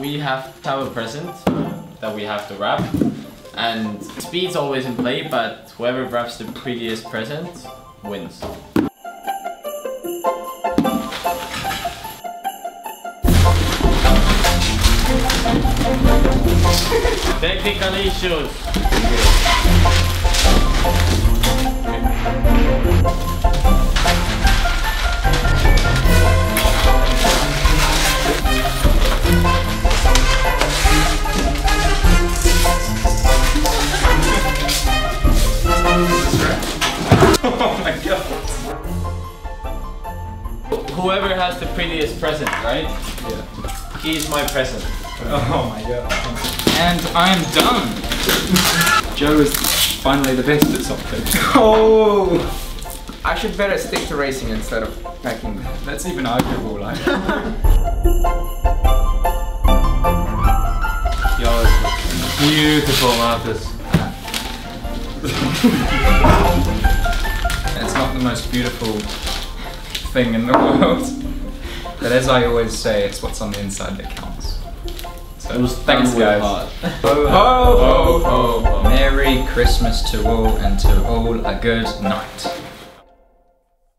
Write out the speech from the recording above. We have to have a present that we have to wrap, and speed's always in play, but whoever wraps the prettiest present wins. Technical issues. Oh my god. Whoever has the prettiest present, right? Yeah. He's my present. Oh my god. And I'm done! Joe is finally the best at something. Oh! I should better stick to racing instead of packing. That's even arguable, like. Yo, it's beautiful, Marcus. It's not the most beautiful thing in the world. But as I always say, it's what's on the inside that counts. So, it was thanks guys. Ho, ho, ho, ho, ho, ho. Merry Christmas to all, and to all a good night.